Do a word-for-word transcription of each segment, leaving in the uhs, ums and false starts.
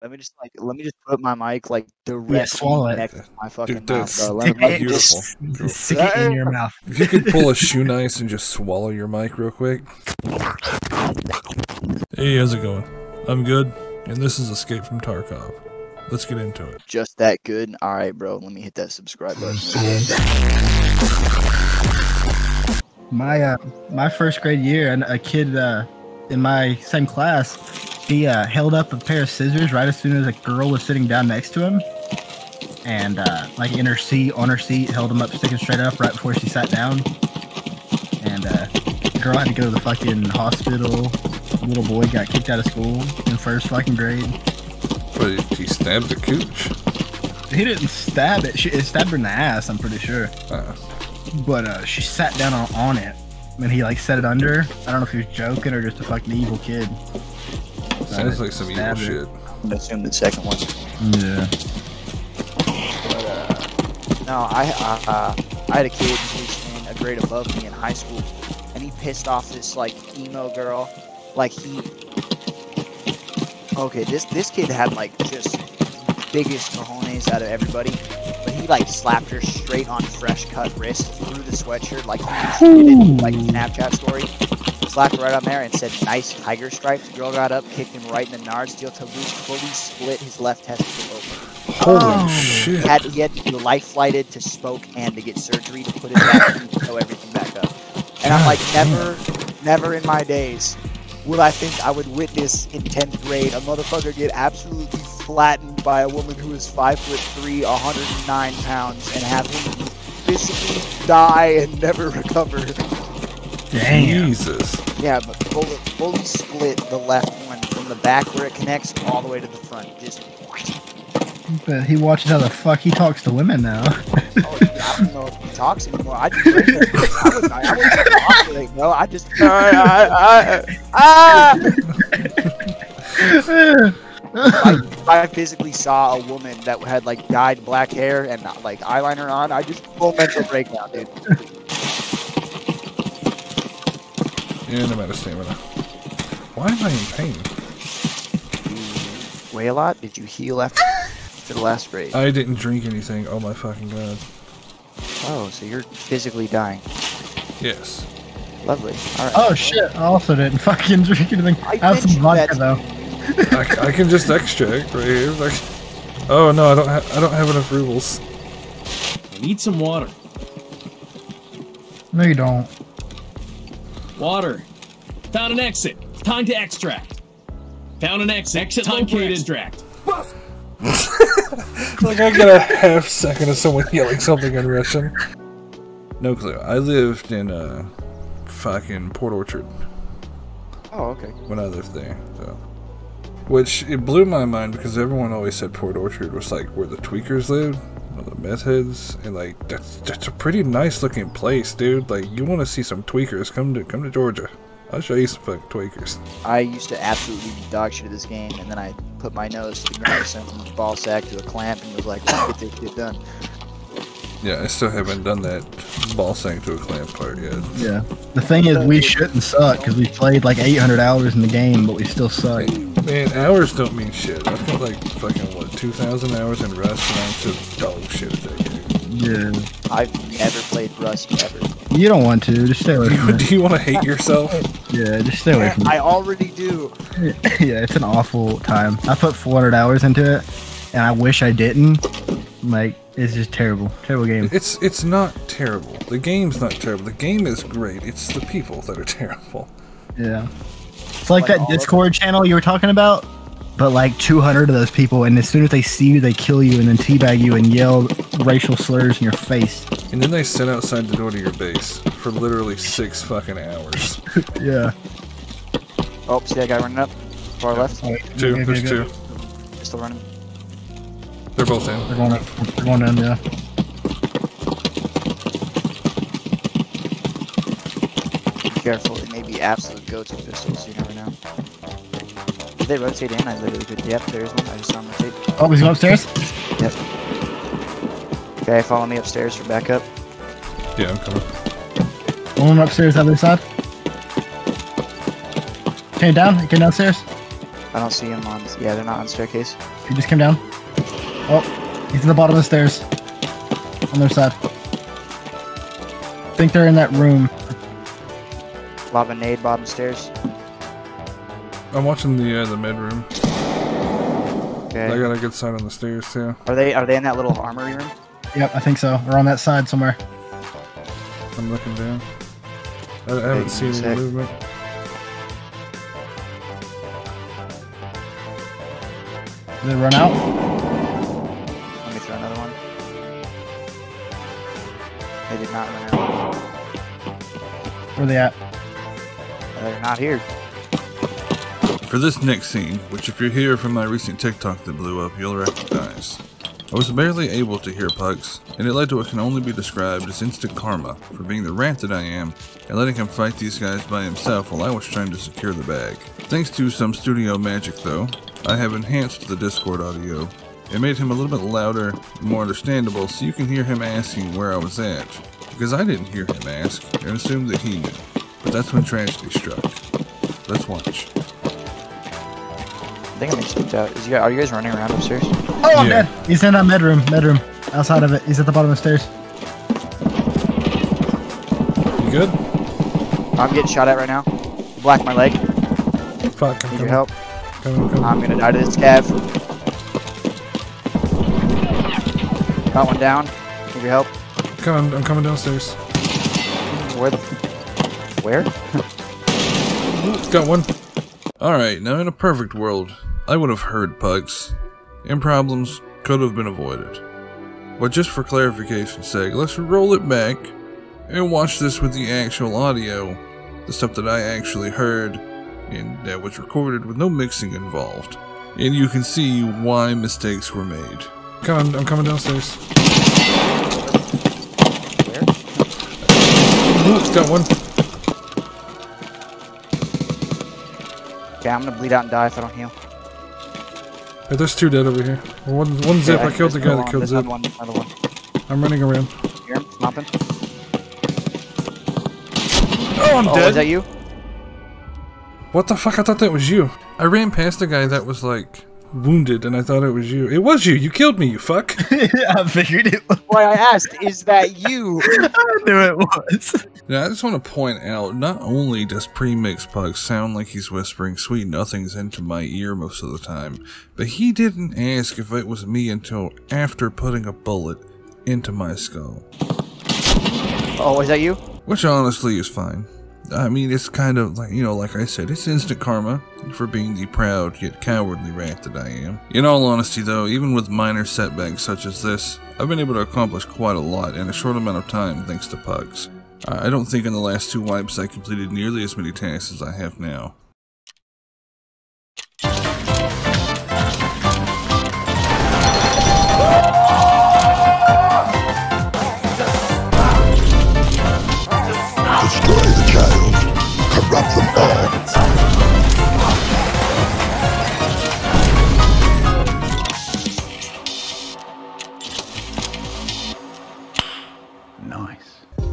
Let me just like let me just put my mic like directly yeah, next to my fucking Dude, mouth. Bro. Let me beautiful. Beautiful. Stick it in your mouth. If you could pull a shoe nice and just swallow your mic real quick. Hey, how's it going? I'm good, and this is Escape from Tarkov. Let's get into it. Just that good? All right, bro. Let me hit that subscribe button. my uh, my first grade year, and a kid uh, in my same class. He uh, held up a pair of scissors right as soon as a girl was sitting down next to him, and uh, like in her seat, on her seat, held him up, sticking straight up right before she sat down. And uh, the girl had to go to the fucking hospital. The little boy got kicked out of school in first fucking grade. Wait, he stabbed the cooch? He didn't stab it. She, it stabbed her in the ass, I'm pretty sure. Uh. But uh, she sat down on, on it, and he like set it under her. I don't know if he was joking or just a fucking evil kid. Sounds like some evil shit. I assume the second one. Yeah. But, uh, no, I uh, uh, I had a kid who was in a grade above me in high school, and he pissed off this like emo girl. Like he, okay, this this kid had like just biggest cojones out of everybody, but he like slapped her straight on fresh cut wrist through the sweatshirt, like he did it, like Snapchat story. Slapped right on there and said, nice tiger stripes. Girl got up, kicked him right in the nards till Taboo fully split his left testicle open. Holy oh, shit. Had, he had to be life flighted to Spokane to get surgery to put it back and throw everything back up. And I'm like, never, never in my days would I think I would witness in tenth grade a motherfucker get absolutely flattened by a woman who is five foot three, one hundred nine pounds, and have him physically die and never recover. Damn. Jesus. Yeah, but fully, fully split the left one from the back where it connects all the way to the front. Just. But he watches how the fuck he talks to women now. Oh, dude, I don't know if he talks anymore. I just. I was not. I was not bro. I just. I. I. I, I physically saw a woman that had like dyed black hair and like eyeliner on. I just full mental breakdown, dude. And I'm out of stamina. Why am I in pain? Did you weigh a lot? Did you heal after, after the last raid? I didn't drink anything. Oh my fucking god. Oh, so you're physically dying. Yes. Lovely. All right. Oh shit, I also didn't fucking drink anything. I, I have some vodka though. I, I can just extract right here. Like, oh no, I don't, ha I don't have enough rubles. I need some water. No you don't. Water. Found an exit. Time to extract. Found an exit. Exit time to extract. Like I got a half second of someone yelling something in Russian. No clue. I lived in uh, fucking Port Orchard. Oh, okay. When I lived there, so. Which it blew my mind because everyone always said Port Orchard was like where the tweakers lived. The meth heads, and like that's that's a pretty nice looking place, dude. Like you want to see some tweakers, come to come to Georgia. I'll show you some fucking tweakers. I used to absolutely be dog shit at this game, and then I put my nose to the ground, sent from the ball sack to a clamp, and was like, "Let's get this shit done." Yeah, I still haven't done that ball sack to a clamp part yet. Yeah, the thing is, we shouldn't suck because we played like eight hundred hours in the game, but we still suck. Man, hours don't mean shit. I've got like fucking what, two thousand hours in Rust, and I'm just dog shit at that game. Yeah. I've never played Rust, ever. You don't want to, just stay away from it. Do you want to hate yourself? Yeah, just stay away from it. I already do. Yeah, it's an awful time. I put four hundred hours into it, and I wish I didn't. Like, it's just terrible. Terrible game. It's, it's not terrible. The game's not terrible. The game is great. It's the people that are terrible. Yeah. It's like, like that Discord channel you were talking about, but like two hundred of those people, and as soon as they see you, they kill you and then teabag you and yell racial slurs in your face. And then they sit outside the door to your base for literally six fucking hours. Yeah. Oh, see that guy running up? Far yeah. left? Right. Two, okay, there's two. They're still running. They're both in. They're going up. They're going in, yeah. Careful, it may be absolute go-to pistols, you never know. Did they rotate in? I literally did. Yep, there is one. I just saw him rotate. Oh, he's going upstairs? Yep. Okay, follow me upstairs for backup. Yeah, I'm coming. One upstairs, other side. Came down? Came downstairs? Uh, I don't see him on. Yeah, they're not on staircase. He just came down. Oh, he's at the bottom of the stairs. On their side. I think they're in that room. Lava nade bottom stairs. I'm watching the uh, the mid room. Okay. They got a good sight on the stairs too. Are they are they in that little armory room? Yep, I think so. They're on that side somewhere. I'm looking down. I, I haven't seen any movement. Did they run out? Let me throw another one. They did not run out. Where are they at? They're not here. For this next scene, which if you're here from my recent TikTok that blew up, you'll recognize. I was barely able to hear Pugs, and it led to what can only be described as instant karma for being the rat that I am and letting him fight these guys by himself while I was trying to secure the bag. Thanks to some studio magic though, I have enhanced the Discord audio. It made him a little bit louder, more understandable, so you can hear him asking where I was at, because I didn't hear him ask and assumed that he knew. But that's when tragedy struck. Let's watch. I think I'm just out. Is you guys, are you guys running around upstairs? Oh, I'm yeah. dead. He's in that med room. Med room. Outside of it. He's at the bottom of the stairs. You good? I'm getting shot at right now. Black my leg. Fuck. Need your help. Come, come. I'm gonna die to this cav. Got one down. Need your help. Come on, I'm coming downstairs. Where? The, where? Got one. Alright, now in a perfect world, I would have heard Pugs, and problems could have been avoided. But just for clarification's sake, let's roll it back and watch this with the actual audio, the stuff that I actually heard and that was recorded with no mixing involved. And you can see why mistakes were made. Come on, I'm coming downstairs. Where? Ooh, got one. Okay, I'm gonna bleed out and die if I don't heal. Hey, there's two dead over here. One, one zip. Yeah, I killed the guy that killed Zip. One, another one. I'm running around. Hear him? Mopping. Oh, I'm oh, dead. Is that you? What the fuck? I thought that was you. I ran past a guy that was like wounded, and I thought it was you. It was you. You killed me. You fuck. I figured it. Was. Why I asked is that you? I knew it was. Now I just want to point out, not only does pre-mix Pugs sound like he's whispering sweet nothings into my ear most of the time, but he didn't ask if it was me until after putting a bullet into my skull. Oh, is that you? Which honestly is fine. I mean, it's kind of like, you know, like I said, it's instant karma for being the proud yet cowardly rat that I am. In all honesty though, even with minor setbacks such as this, I've been able to accomplish quite a lot in a short amount of time thanks to Pugs. I don't think in the last two wipes I completed nearly as many tasks as I have now. Destroy the child, corrupt them all.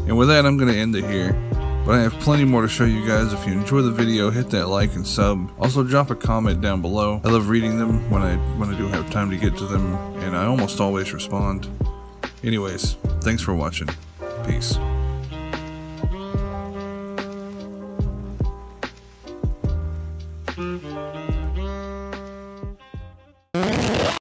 And with that, I'm going to end it here, but I have plenty more to show you guys. If you enjoy the video, hit that like and sub. Also drop a comment down below. I love reading them when I, when I do have time to get to them, and I almost always respond. Anyways, thanks for watching. Peace.